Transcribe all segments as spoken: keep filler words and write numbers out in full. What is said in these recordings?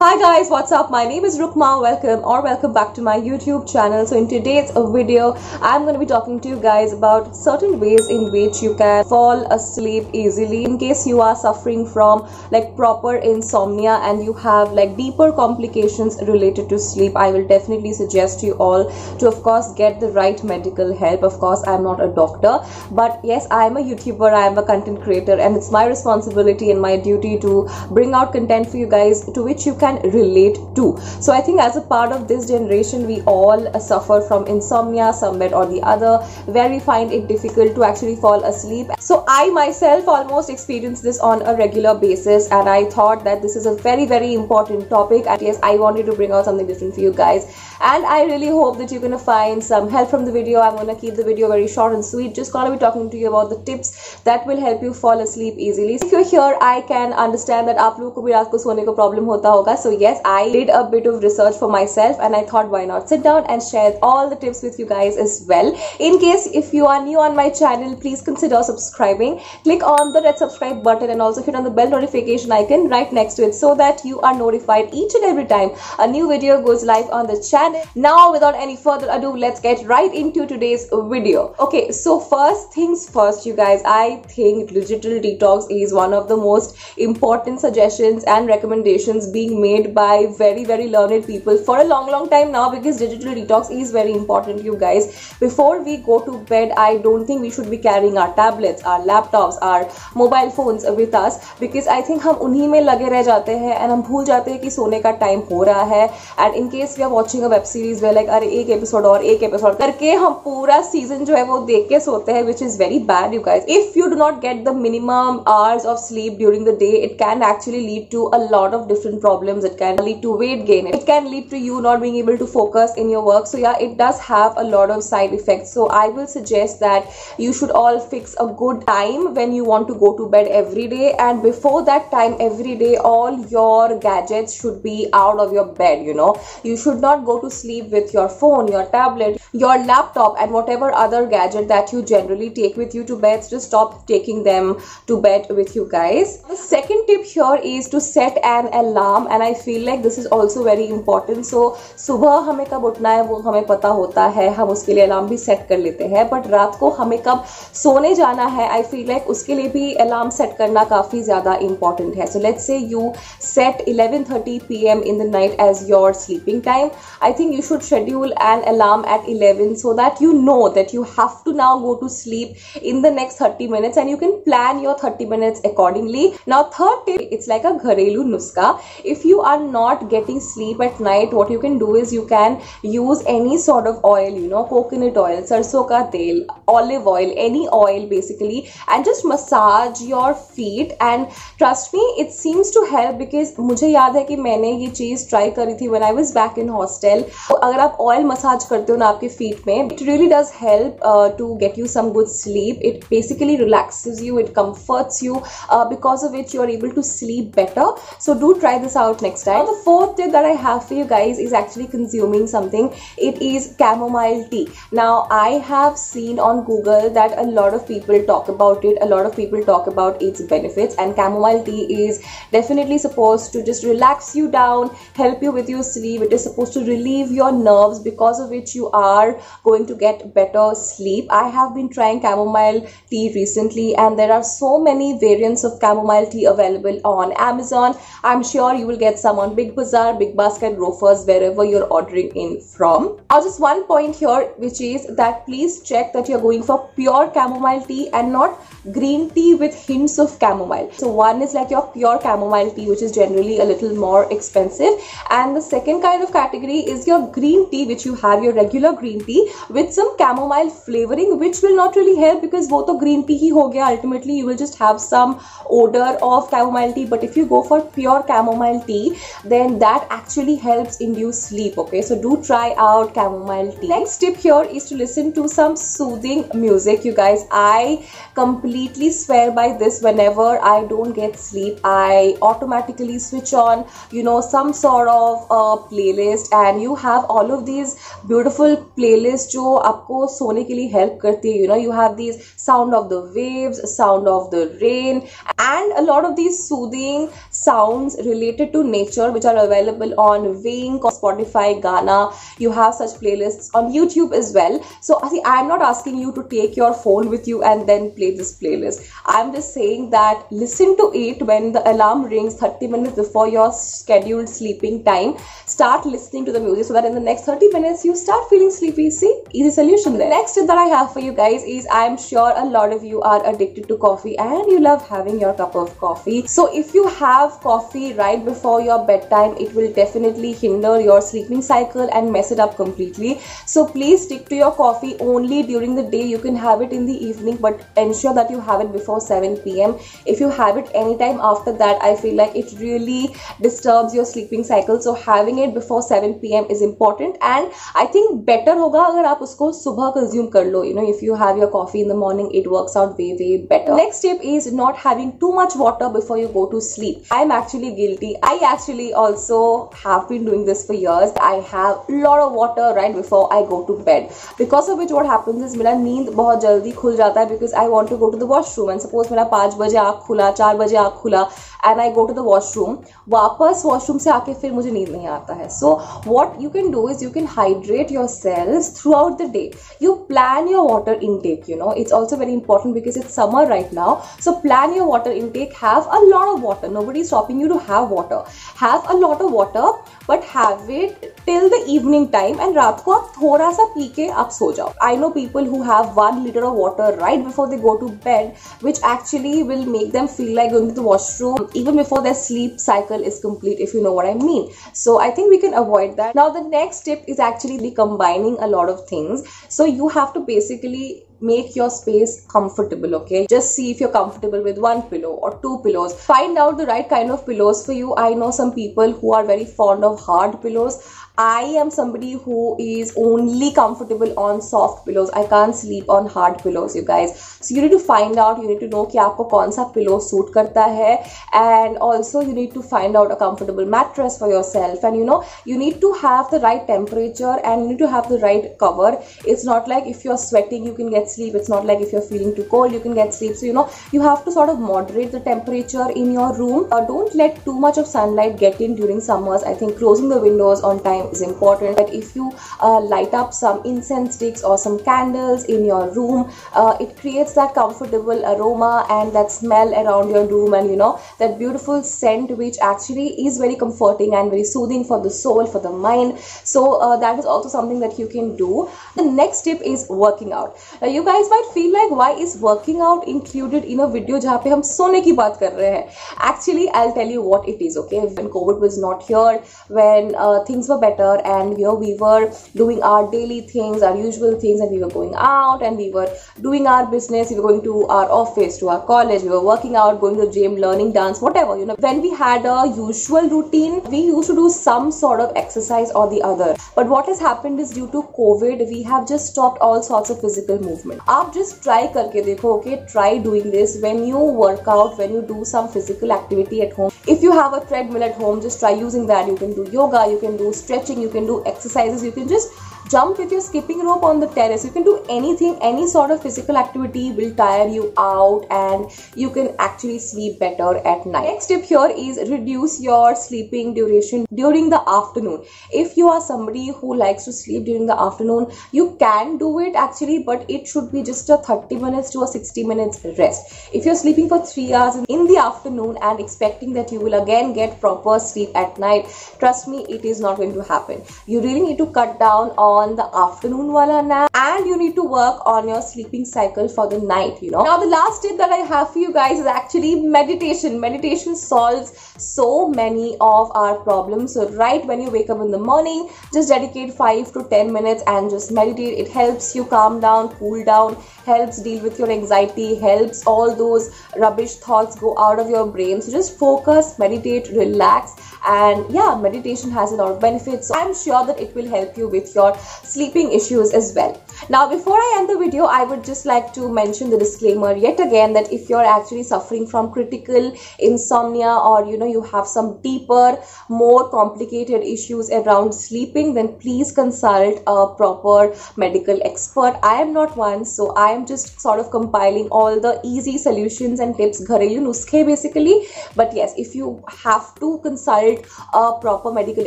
Hi guys, what's up? My name is Rukma. Welcome or welcome back to my YouTube channel. So in today's video, I'm going to be talking to you guys about certain ways in which you can fall asleep easily in case you are suffering from like proper insomnia and you have like deeper complications related to sleep. I will definitely suggest you all to of course get the right medical help. Of course, I'm not a doctor, but yes, I'm a YouTuber, I am a content creator, and it's my responsibility and my duty to bring out content for you guys to which you can relate to. So I think as a part of this generation, we all suffer from insomnia somewhere or the other, where we find it difficult to actually fall asleep. So I myself almost experience this on a regular basis, and I thought that this is a very very important topic, and yes, I wanted to bring out something different for you guys, and I really hope that you're gonna find some help from the video. I'm gonna keep the video very short and sweet, just gonna be talking to you about the tips that will help you fall asleep easily. If you're here, I can understand that aap logo ko bhi raat ko soone ko problem hota hoga. So yes, I did a bit of research for myself, and I thought why not sit down and share all the tips with you guys as well. In case if you are new on my channel, please consider subscribing. Click on the red subscribe button and also hit on the bell notification icon right next to it so that you are notified each and every time a new video goes live on the channel. Now without any further ado, let's get right into today's video. Okay, so first things first you guys, I think digital detox is one of the most important suggestions and recommendations being made made by very very learned people for a long long time now, because digital detox is very important you guys. Before we go to bed, I don't think we should be carrying our tablets, our laptops, our mobile phones with us, because I think hum unhi mein lage reh jate hain and hum bhul jate hain ki sone ka time ho raha hai. And in case we are watching a web series, we are like are ek episode aur ek episode karke hum pura season jo hai wo dekh ke sote hain, which is very bad you guys. If you do not get the minimum hours of sleep during the day, it can actually lead to a lot of different problems. It can lead to weight gain, it can lead to you not being able to focus in your work. So yeah, it does have a lot of side effects. So I will suggest that you should all fix a good time when you want to go to bed every day, and before that time every day all your gadgets should be out of your bed. You know, you should not go to sleep with your phone, your tablet, your laptop, and whatever other gadget that you generally take with you to bed. Just stop taking them to bed with you guys. The second tip here is to set an alarm, and I I feel like this is also very important. So सुबह हमें कब उठना है वो हमें पता होता है, हम उसके लिए अलार्म भी सेट कर लेते हैं, बट रात को हमें कब सोने जाना है I feel like उसके लिए भी अलार्म सेट करना काफ़ी ज़्यादा इम्पॉर्टेंट है. So let's say you set eleven thirty p m in the night as your sleeping time. I think you should schedule an alarm at eleven so that you know that you have to now go to sleep in the next thirty minutes, and you can plan your thirty minutes accordingly. Now third tip, it's like a घरेलू नुस्खा. If you are not getting sleep at night, what you can do is you can use any sort of oil, you know, coconut oil, sarson ka tel, olive oil, any oil basically, and just massage your feet, and trust me, it seems to help. Because मुझे याद है कि मैंने ये चीज़ try करी थी when I was back in hostel. तो अगर आप oil massage करते हो ना आपके feet में, it really does help uh, to get you some good sleep. It basically relaxes you, it comforts you, uh, because of which you are able to sleep better. So do try this out next time. Now, the fourth tip that I have for you guys is actually consuming something. It is chamomile tea. Now I have seen on Google that a lot of people talk about it, a lot of people talk about its benefits, and chamomile tea is definitely supposed to just relax you down, help you with your sleep. It is supposed to relieve your nerves, because of which you are going to get better sleep. I have been trying chamomile tea recently, and there are so many variants of chamomile tea available on Amazon. I'm sure you will get some on Big Bazaar, Big Basket, Grofers, wherever you're ordering in from. Now just one point here, which is that please check that you're going for pure chamomile tea and not green tea with hints of chamomile. So one is like your pure chamomile tea, which is generally a little more expensive, and the second kind of category is your green tea, which you have your regular green tea with some chamomile flavoring, which will not really help, because wo to green tea hi ho gaya. Ultimately you will just have some odor of chamomile tea. But if you go for pure chamomile tea, then that actually helps induce sleep. Okay, so do try out chamomile tea. Next tip here is to listen to some soothing music you guys. I completely swear by this. Whenever I don't get sleep, I automatically switch on, you know, some sort of uh, playlist, and you have all of these beautiful playlists jo aapko sone ke liye help karti hai. You know, you have these sound of the waves, sound of the rain, and a lot of these soothing sounds related to nature, which are available on Wink, on Spotify, Gaana. You have such playlists on YouTube as well. So see, I'm not asking you to take your phone with you and then play this playlist. I'm just saying that listen to it when the alarm rings thirty minutes before your scheduled sleeping time. Start listening to the music so that in the next thirty minutes you start feeling sleepy. See, easy solution there. Next tip that I have for you guys is, I'm sure a lot of you are addicted to coffee and you love having your cup of coffee. So if you have coffee right before your bedtime, it will definitely hinder your sleeping cycle and mess it up completely. So please stick to your coffee only during the day. You can have it in the evening, but ensure that you have it before seven p m If you have it anytime after that, I feel like it really disturbs your sleeping cycle. So having it before seven p m is important, and I think better होगा अगर आप उसको सुबह consume कर लो. You know, if you have your coffee in the morning, it works out way way better. Next tip is not having too much water before you go to sleep. I'm actually guilty. I actually also have been doing this for years. I have a lot of water right before I go to bed, because of which what happens is मेरा नींद बहुत जल्दी खुल जाता है, because I want to go to the washroom and suppose मेरा पाँच बजे आँख खुला, चार बजे आँख खुला and I go to the washroom. वापस washroom से आके फिर मुझे नींद नहीं आता है. So what you can do is you can hydrate yourselves throughout the day. You plan your water intake. You know, it's also very important because it's summer right now. So plan your water intake. Have a lot of water. Nobody is stopping you to have water. Have a lot of water, but have it till the evening time, and रात को आप थोड़ा सा P के आप सो जाओ. I know people who have one liter of water right before they go to bed, which actually will make them feel like going to the washroom even before their sleep cycle is complete, if you know what I mean. So I think we can avoid that. Now the next tip is actually combining a lot of things. So you have to basically make your space comfortable, okay? Just see if you're comfortable with one pillow or two pillows. Find out the right kind of pillows for you. I know some people who are very fond of hard pillows. I am somebody who is only comfortable on soft pillows. I can't sleep on hard pillows, you guys. So you need to find out, you need to know कि आपको कौन सा pillow suit करता है, and also you need to find out a comfortable mattress for yourself, and you know, you need to have the right temperature and you need to have the right cover. It's not like if you're sweating you can get sleep. It's not like if you're feeling too cold you can get sleep. So you know, you have to sort of moderate the temperature in your room. Or don't let too much of sunlight get in during summers. I think closing the windows on time is important. But if you uh, light up some incense sticks or some candles in your room, uh, it creates that comfortable aroma and that smell around your room, and you know, that beautiful scent which actually is very comforting and very soothing for the soul, for the mind. So uh, that is also something that you can do. The next tip is working out. Now you guys might feel like, why is working out included in a video jahan pe hum sone ki baat kar rahe hain? Actually, I'll tell you what it is, okay? When COVID was not here, when uh, things were better, and you know, we were doing our daily things, our usual things, and we were going out and we were doing our business, we were going to our office, to our college, we were working out, going to the gym, learning dance, whatever, you know. When we had a usual routine, we used to do some sort of exercise or the other. But what has happened is, due to COVID, we have just stopped all sorts of physical movement. Aap just try karke dekho, okay? Try doing this when you work out, when you do some physical activity at home. If you have a treadmill at home, just try using that. You can do yoga, you can do stretching, you can do exercises, you can just jump with your skipping rope on the terrace. You can do anything. Any sort of physical activity will tire you out and you can actually sleep better at night. Next tip here is reduce your sleeping duration during the afternoon. If you are somebody who likes to sleep during the afternoon, you can do it actually, but it should be just a thirty minutes to a sixty minutes rest. If you're sleeping for three hours in the afternoon and expecting that you will again get proper sleep at night, trust me, it is not going to happen. You really need to cut down on on the afternoon wala nap, and you need to work on your sleeping cycle for the night, you know. Now the last tip that I have for you guys is actually meditation. Meditation solves so many of our problems. So right when you wake up in the morning, just dedicate five to ten minutes and just meditate. It helps you calm down, cool down, helps deal with your anxiety, helps all those rubbish thoughts go out of your brain. So just focus, meditate, relax, and yeah, meditation has a lot of benefits. So I'm sure that it will help you with your sleeping issues as well. Now, before I end the video, I would just like to mention the disclaimer yet again, that if you're actually suffering from critical insomnia, or you know, you have some deeper, more complicated issues around sleeping, then please consult a proper medical expert. I am not one, so I am just sort of compiling all the easy solutions and tips, gharelu nuskhe basically. But yes, if you have to consult a proper medical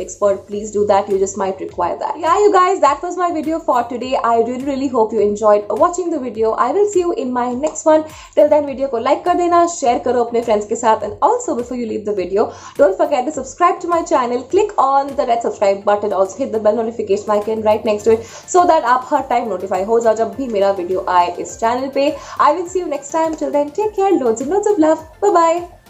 expert, please do that. You just might require that. Yeah, you guys, that was my video for today. I really really hope you enjoyed watching the video. I will see you in my next one. Till then, video ko like kar dena, share karo apne friends ke saath, and also before you leave the video, don't forget to subscribe to my channel. Click on the red subscribe button, also hit the bell notification icon right next to it, so that aap har time notify ho jao jab bhi mera video aaye is channel pe. I will see you next time. Till then, take care, loads and loads of love. Bye bye.